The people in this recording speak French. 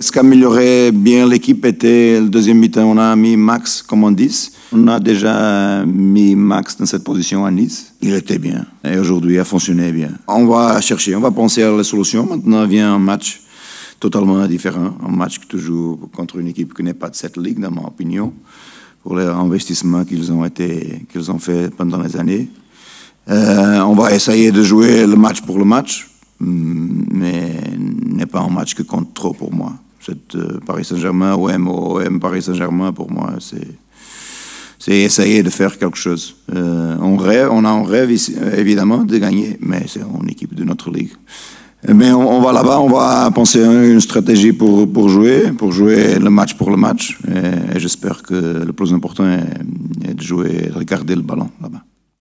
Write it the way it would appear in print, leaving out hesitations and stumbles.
Ce qui améliorait bien l'équipe était le deuxième mi-temps. On a mis Max comme on dit. On a déjà mis Max dans cette position à Nice. Il était bien. Et aujourd'hui, il a fonctionné bien. On va chercher, on va penser à la solution. Maintenant vient un match totalement différent. Un match toujours contre une équipe qui n'est pas de cette ligue, dans mon opinion. Pour les investissements qu'ils ont fait pendant les années. On va essayer de jouer le match pour le match. Mais n'est pas un match qui compte trop pour moi. Paris Saint-Germain, OM, Paris Saint-Germain, pour moi, c'est essayer de faire quelque chose. On a un rêve, évidemment, de gagner, mais c'est une équipe de notre ligue. Mais on va là-bas, on va penser à une stratégie pour jouer le match pour le match. Et j'espère que le plus important est de jouer, de regarder le ballon là-bas.